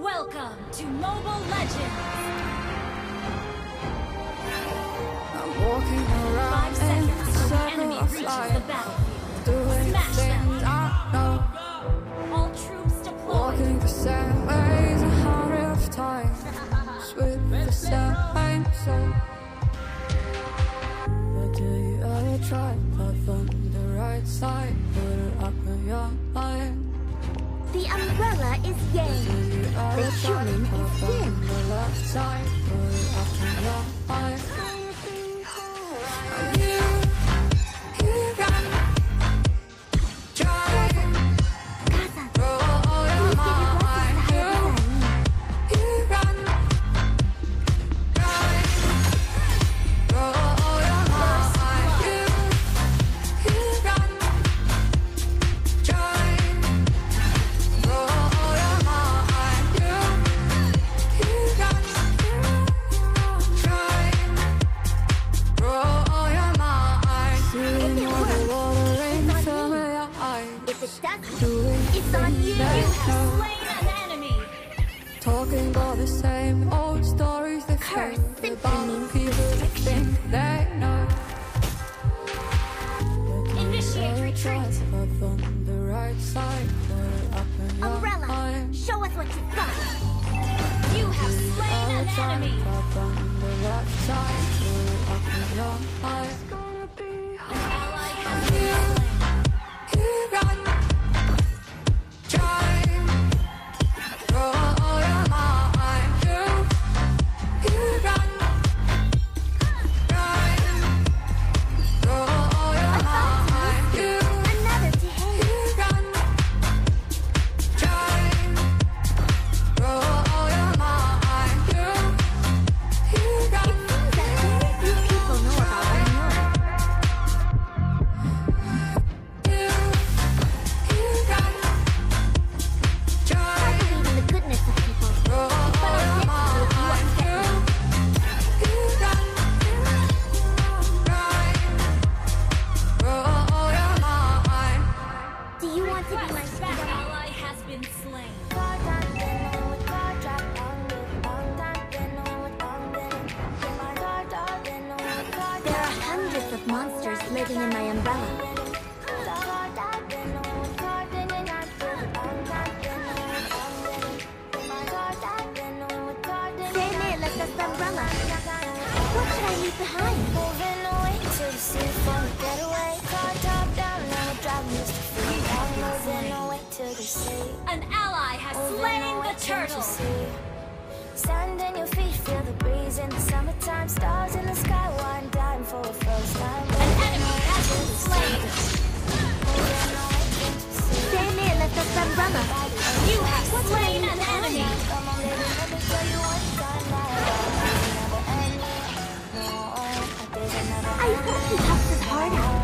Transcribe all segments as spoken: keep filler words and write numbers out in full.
Welcome to Mobile Legends! I'm walking around Five seconds till the enemy reaches the battlefield. Doing Smash things them. I know. All troops deployed. Walking the same ways a hundred of times. With the same soul. But do you ever try? Puff on the right side. Put it up in your mind. The umbrella is yang. The human is yin. You, you got try. Roll your mind. You, you got try. Roll your mind. You, you got try. It's on you. You have slain an enemy. Talking about the same old stories that curse the bottom people think they know. Initiate retreat. But from the right side, up and umbrella, show us what you've got. You have slain an enemy. From the left side, up and your eye. It's gonna be hard. You, you got. An ally has slain the turtle. Sand in your feet, feel the breeze in the summertime. Stars in the sky, one dime for a first time. An enemy has been slain. Stay near, let us umbrella. You have slain an enemy. I hope you have this hard out.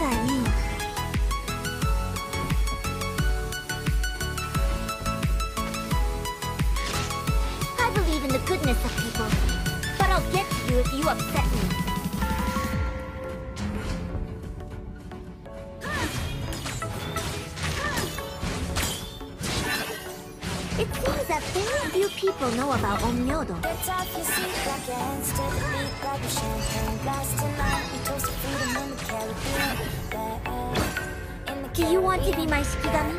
I believe in the goodness of people, but I'll get to you if you upset me. People know about Onmyodo. Do you want to be my Shikigami?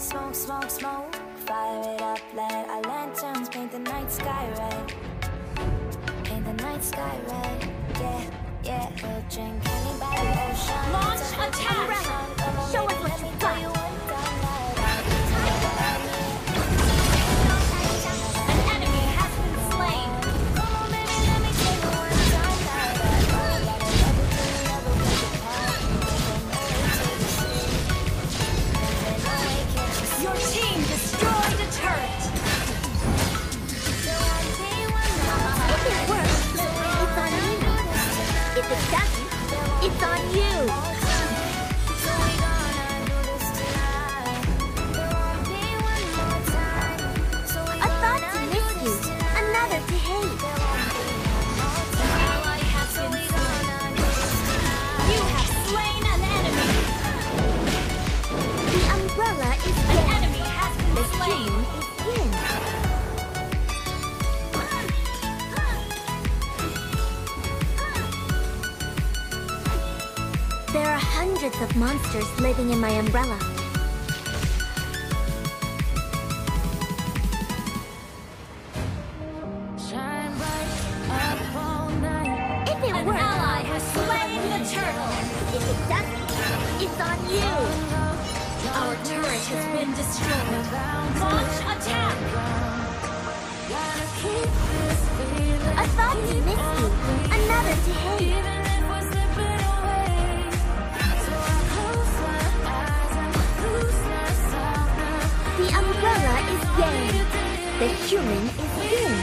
Smoke, smoke, smoke. Fire it up, let our lanterns paint the night sky red. Paint the night sky red. Yeah, yeah. We'll drink honey by the ocean. Launch attack! Show us what you got. hundreds of monsters living in my umbrella. If it works, the turtle. If it doesn't, it's on you. Our turret has been destroyed. Launch attack! A thought to miss you, another to hate. The umbrella is dead. The human is in.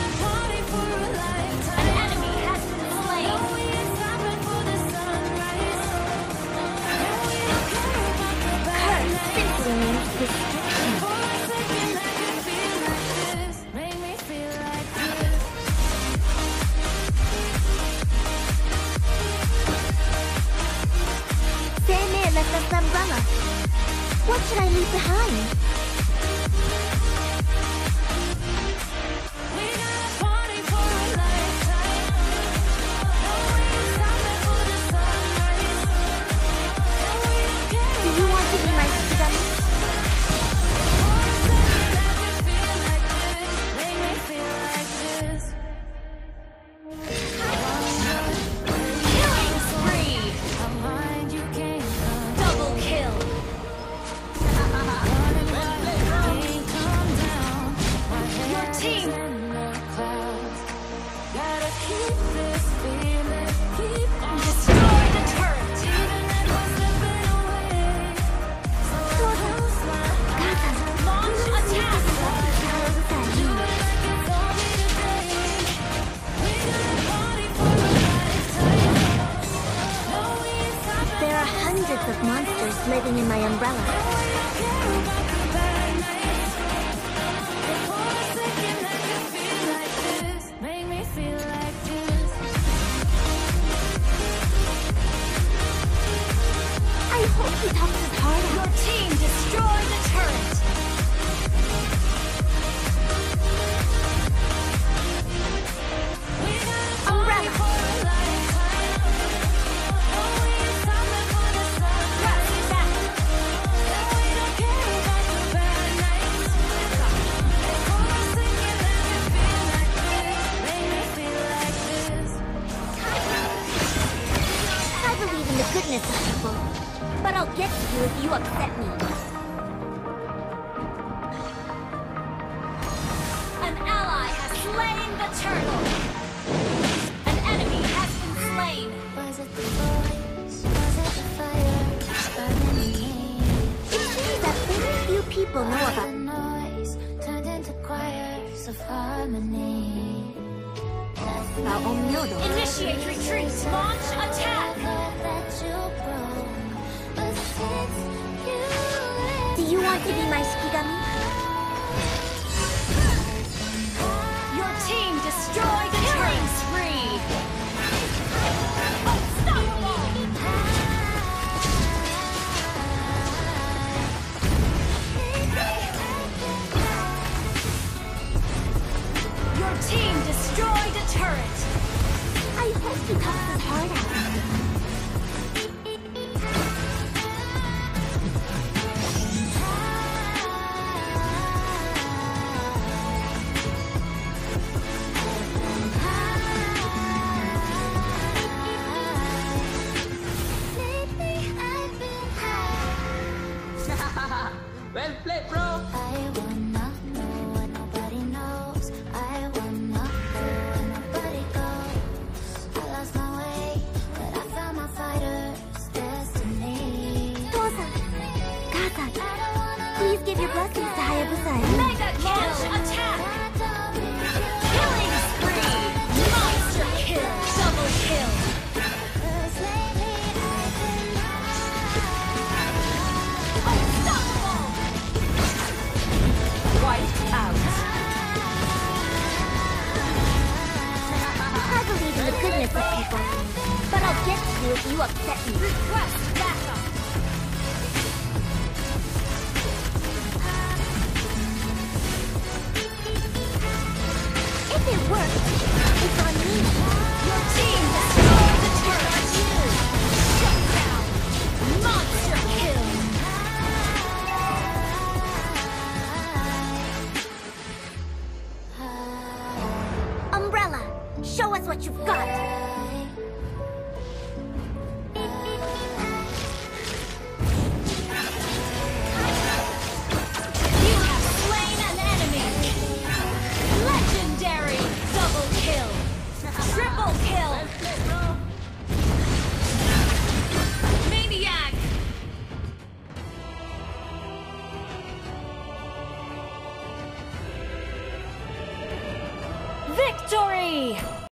An enemy has been slain. Curse simply means destruction. Samir left us the umbrella. What should I leave behind? Of monsters living in my umbrella. I hope he talks as hard as your team destroyed the turret. But I'll get to you if you upset me. An ally has slain the turtle. An enemy has been slain. Was it the voice? Was it the fire? It seems that very few people know about the noise turned into choirs of harmony. Now Onmyodo. Initiate retreat. Launch attack. Do you want to be my Shikigami? Your team destroyed the killing spree! Unstoppable! Your team destroyed a turret! I hope you talked as hard as me. Well played, bro! I will not know what nobody knows. I will not know where nobody goes. I lost my way, but I found my fighter's destiny. Tosa! Kata! Please give your blessings to Hayabusa. Mega kill! Attack! Killing spree! Monster kill! Double kill! People, but I'll get to you if you upset me. Request backup! If it works, it's on me. Your team destroyed the turret! Shut down! Monster! me!